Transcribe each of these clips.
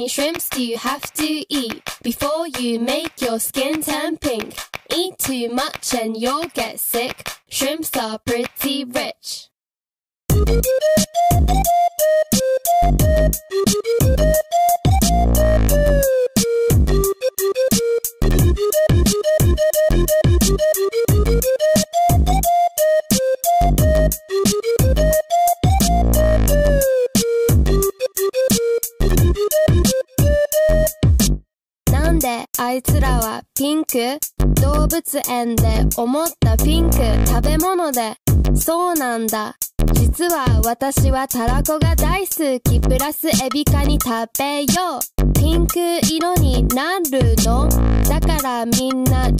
many shrimps do you have to eat before you make your skin turn pink? Eat too much and you'll get sick. Shrimps are pretty rich.なんであいつらはピンク？動物園で思ったピンク食べ物でそうなんだ。実は私はタラコが大好きプラスエビカニ食べよう。ピンク色になるの？だからみんな違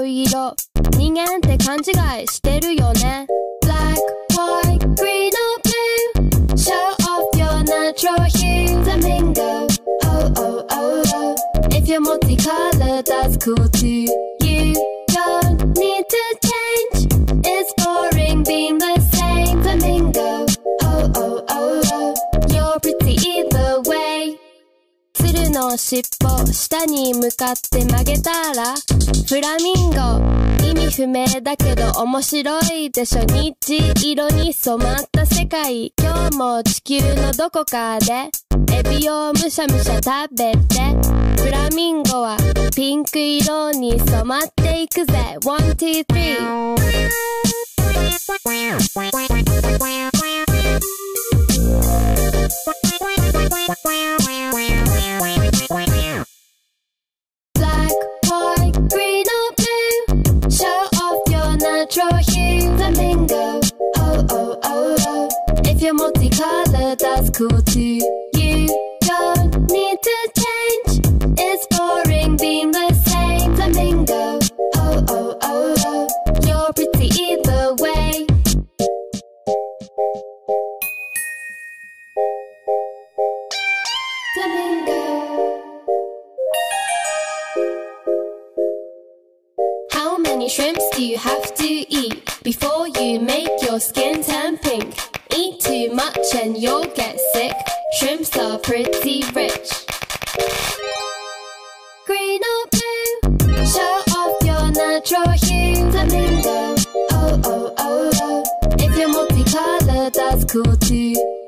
う色。人間って勘違いしてるよね。Black, white, green or blue. Show off your natural hue. Flamingo. Oh oh oh oh. If you're multicolored, that's cool too. You don't need to change. It's boring being the same. Flamingo. Oh oh oh oh. You're pretty either way. 鶴の尻尾下に向かって曲げたらフラミンゴ。意味不明だけど面白いでしょ。日色に染まった世界。今日も地球のどこかでエビをむしゃむしゃ食べて。フラミンゴはピンク色に染まっていくぜ。ワン、ツー、スリー。Black, white, green or blue. Show off your natural hue. Flamingo. Oh, oh, oh, oh. If you're multicolored, that's cool too. You don't need to change. It's boring being the same. Flamingo. Oh, oh, oh, oh. You're pretty either way. Flamingo. How many shrimps do you have to eat before you make your skin turn pink? Eat too much and you'll get sick. Shrimps are pretty rich. Green or blue? Show off your natural hue. Flamingo. Oh, oh, oh, oh. If you're multicolored, that's cool too.